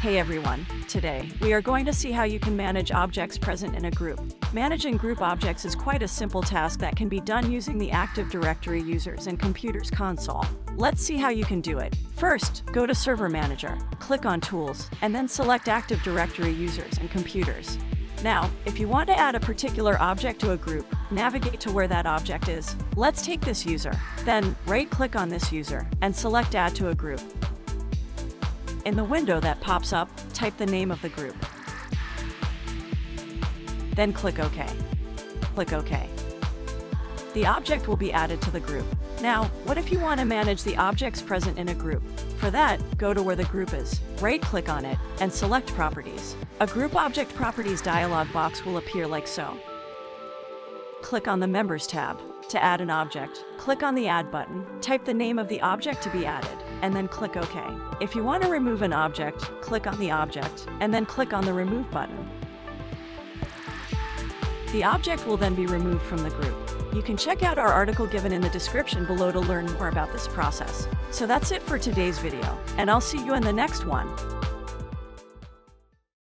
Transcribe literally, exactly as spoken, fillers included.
Hey everyone, today we are going to see how you can manage objects present in a group. Managing group objects is quite a simple task that can be done using the Active Directory Users and Computers console. Let's see how you can do it. First, go to Server Manager, click on Tools, and then select Active Directory Users and Computers. Now, if you want to add a particular object to a group, navigate to where that object is. Let's take this user. Then, right-click on this user and select Add to a Group. In the window that pops up, type the name of the group. Then click OK. Click OK. The object will be added to the group. Now, what if you want to manage the objects present in a group? For that, go to where the group is, right-click on it, and select Properties. A Group Object Properties dialog box will appear like so. Click on the Members tab. To add an object, click on the Add button, type the name of the object to be added, and then click OK. If you want to remove an object, click on the object, and then click on the Remove button. The object will then be removed from the group. You can check out our article given in the description below to learn more about this process. So that's it for today's video, and I'll see you in the next one.